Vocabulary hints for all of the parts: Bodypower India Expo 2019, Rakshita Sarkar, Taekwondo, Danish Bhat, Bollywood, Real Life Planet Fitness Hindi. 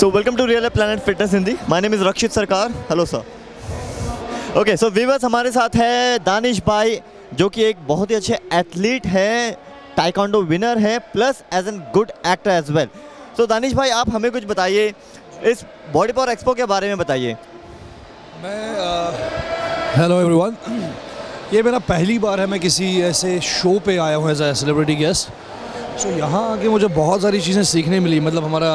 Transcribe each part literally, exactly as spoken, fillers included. So welcome to Real Life Planet Fitness Hindi. My name is Rakshita Sarkar. Hello sir. Okay, so viewers हमारे साथ है दानिश भाई जो कि एक बहुत ही अच्छे एथलीट है, टाइकोंडो विनर है plus as an good actor as well. तो दानिश भाई आप हमें कुछ बताइए इस बॉडी पावर एक्सपो के बारे में बताइए. मैं हेलो एवरीवन, ये मेरा पहली बार है मैं किसी ऐसे शो पे आया हूँ as a celebrity guest. So यहाँ आके मुझे बहुत सारी चीज़ें सीखने मिली. मतलब हमारा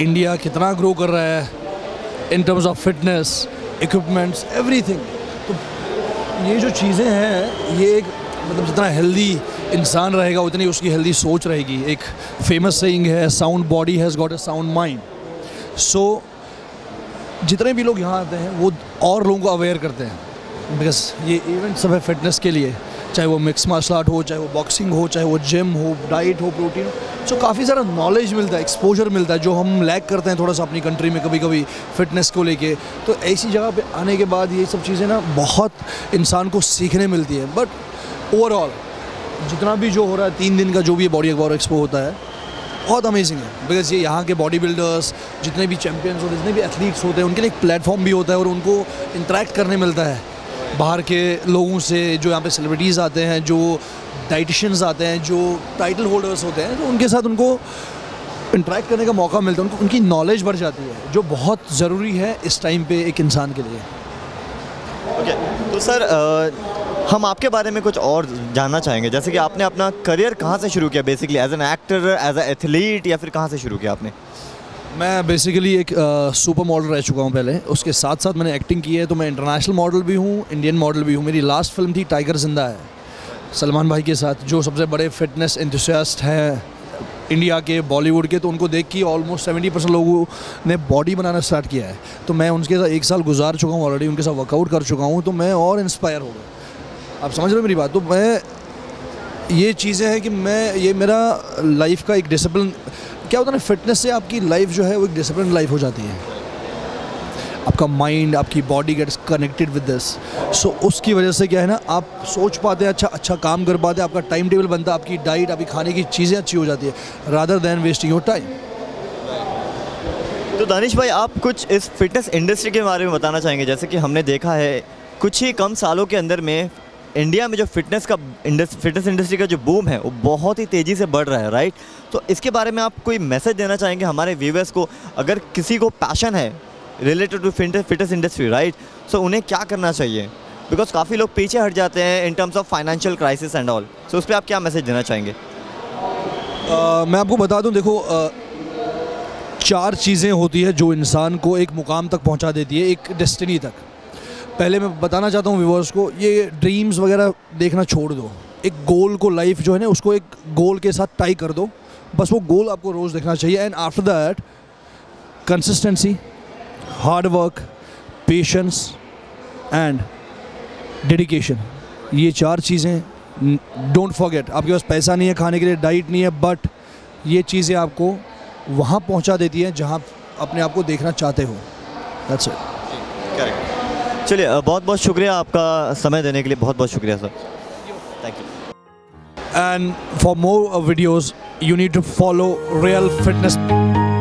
इंडिया कितना ग्रो कर रहा है in terms of fitness, equipments, everything. तो ये जो चीज़ें हैं ये एक मतलब जितना हेल्दी इंसान रहेगा उतनी उसकी हेल्दी सोच रहेगी. एक फेमस सेइंग है sound body has got a sound mind. So जितने भी लोग यहाँ आते हैं वो और लोगों को अवेयर करते हैं बिकॉज ये इवेंट सब है फिटनेस के लिए, चाहे वो मिक्स मार्शल आर्ट हो, चाहे वो बॉक्सिंग हो, चाहे वो जिम हो, डाइट हो, प्रोटीन हो. सो काफ़ी सारा नॉलेज मिलता है, एक्सपोजर मिलता है जो हम लैक करते हैं थोड़ा सा अपनी कंट्री में कभी कभी फिटनेस को लेके. तो ऐसी जगह पे आने के बाद ये सब चीज़ें ना बहुत इंसान को सीखने मिलती है. बट ओवरऑल जितना भी जो हो रहा है तीन दिन का जो भी बॉडी पावर एक्सपो होता है बहुत अमेजिंग है बिकॉज ये यहाँ के बॉडी बिल्डर्स जितने भी चैम्पियंस होते हैं, जितने भी एथलीट्स होते हैं उनके लिए एक प्लेटफॉर्म भी होता है और उनको इंटरेक्ट करने मिलता है बाहर के लोगों से. जो यहाँ पे सेलिब्रिटीज़ आते हैं, जो डाइटिशियंस आते हैं, जो टाइटल होल्डर्स होते हैं, तो उनके साथ उनको इंटरेक्ट करने का मौका मिलता है, उनको उनकी नॉलेज बढ़ जाती है जो बहुत ज़रूरी है इस टाइम पे एक इंसान के लिए. Okay okay. तो सर आ, हम आपके बारे में कुछ और जानना चाहेंगे. जैसे कि आपने अपना करियर कहाँ से शुरू किया basically, as an actor, as a athlete, या फिर कहाँ से शुरू किया आपने? मैं बेसिकली एक सुपर मॉडल रह चुका हूँ पहले, उसके साथ साथ मैंने एक्टिंग की है. तो मैं इंटरनेशनल मॉडल भी हूँ, इंडियन मॉडल भी हूँ. मेरी लास्ट फिल्म थी टाइगर जिंदा है सलमान भाई के साथ, जो सबसे बड़े फिटनेस एंथुसियास्ट हैं इंडिया के, बॉलीवुड के. तो उनको देख के ऑलमोस्ट सत्तर परसेंट लोगों ने बॉडी बनाना स्टार्ट किया है. तो मैं उनके साथ एक साल गुजार चुका हूँ ऑलरेडी, उनके साथ वर्कआउट कर चुका हूँ. तो मैं और इंस्पायर हो गया, आप समझ रहे हो मेरी बात. तो मैं ये चीज़ें हैं कि मैं ये मेरा लाइफ का एक डिसिप्लिन क्या होता है ना, फिटनेस से आपकी लाइफ जो है वो एक डिसिप्लिन लाइफ हो जाती है. आपका माइंड, आपकी body gets connected with this. So उसकी वजह से क्या है ना, आप सोच पाते हैं, अच्छा अच्छा काम कर पाते हैं, आपका टाइम टेबल बनता है, आपकी डाइट, आपकी खाने की चीज़ें अच्छी हो जाती है rather than wasting your time. तो दानिश भाई आप कुछ इस फिटनेस इंडस्ट्री के बारे में बताना चाहेंगे. जैसे कि हमने देखा है कुछ ही कम सालों के अंदर में इंडिया में जो फिटनेस का इंडस्ट्री फिटनेस इंडस्ट्री का जो बूम है वो बहुत ही तेज़ी से बढ़ रहा है, राइट? तो इसके बारे में आप कोई मैसेज देना चाहेंगे हमारे व्यूअर्स को? अगर किसी को पैशन है related to fitness industry, right, so उन्हें क्या करना चाहिए? बिकॉज काफ़ी लोग पीछे हट जाते हैं in terms of financial crisis and all. So उस पर आप क्या मैसेज देना चाहेंगे? uh, मैं आपको बता दूँ, देखो uh... चार चीज़ें होती है जो इंसान को एक मुकाम तक पहुँचा देती है, एक डेस्टिनी तक. पहले मैं बताना चाहता हूँ व्यूअर्स को, ये ड्रीम्स वगैरह देखना छोड़ दो. एक गोल को, लाइफ जो है ना उसको एक गोल के साथ टाई कर दो. बस वो गोल आपको रोज़ देखना चाहिए. And after that consistency, hard work, patience and dedication, ये चार चीज़ें डोंट फॉरगेट. आपके पास पैसा नहीं है, खाने के लिए डाइट नहीं है, बट ये चीज़ें आपको वहाँ पहुँचा देती हैं जहाँ अपने आप को देखना चाहते हो. That's it. करेक्ट. चलिए, बहुत बहुत शुक्रिया आपका समय देने के लिए. बहुत बहुत शुक्रिया sir. Thank you. And for more videos you need to follow real fitness.